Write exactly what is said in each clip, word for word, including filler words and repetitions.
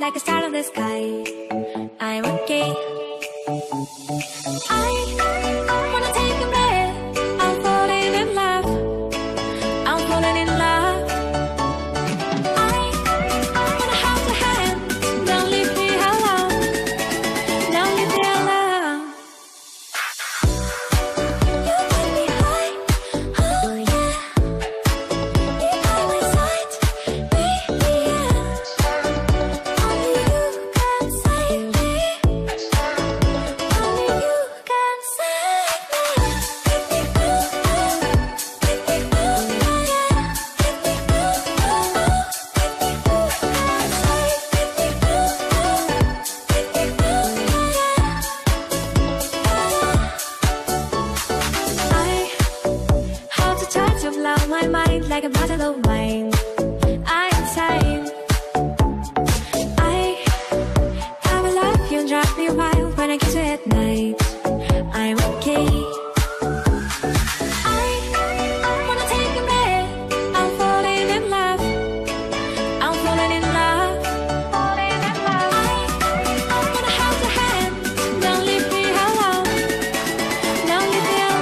like a star in the sky. I'm okay. I wanna take a breath. I'm falling in love. I'm falling in love. I wanna hold your hand. Don't leave me alone. Don't leave me alone. You take me high. Oh yeah. You're by my side. My mind like a bottle of wine. I'm insane. I have a love you drive me wild when I kiss you at night. I'm okay. I wanna take a breath. I'm falling in love. I'm falling in love. Falling in love. I wanna hold your hand. Don't leave me alone. Don't leave me alone.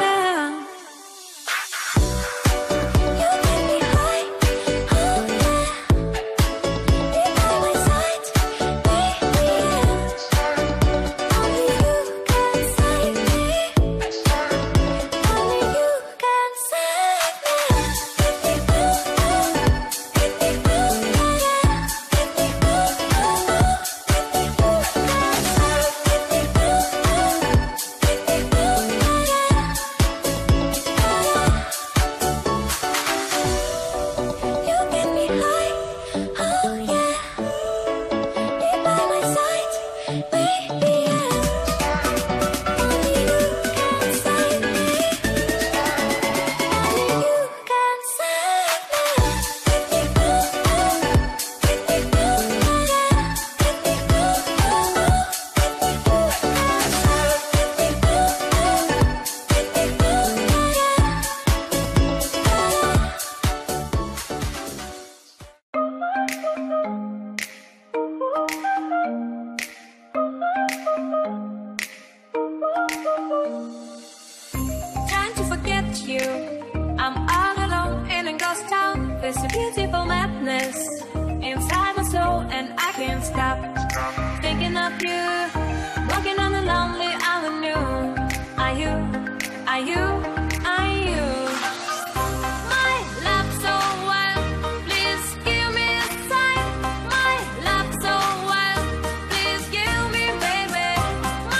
It's a beautiful madness inside my soul, and I can't stop thinking of you. Walking on a lonely avenue. Are you? Are you? Are you? My love so wild, please give me a sign. My love so wild, please give me, baby.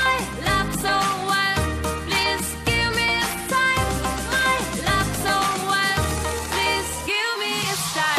My love so wild, please give me a sign. My love so wild, please give me a sign.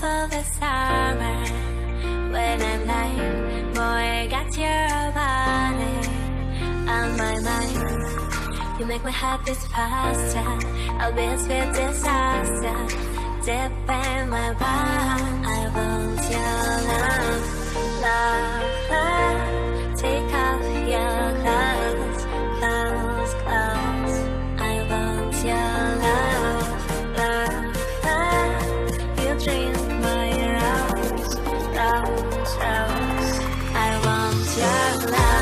for the summer. When I'm lying, boy, I got your body on my mind. You make my heart beat faster. I'll be a sweet disaster. Deep in my heart, I want your love, love, love. Take off your clothes, clothes, clothes. I want your love, love, love. You dream my rose, rose, rose. I want your love.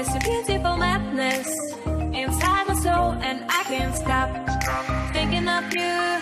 is a beautiful madness inside my soul, and I can't stop thinking of you.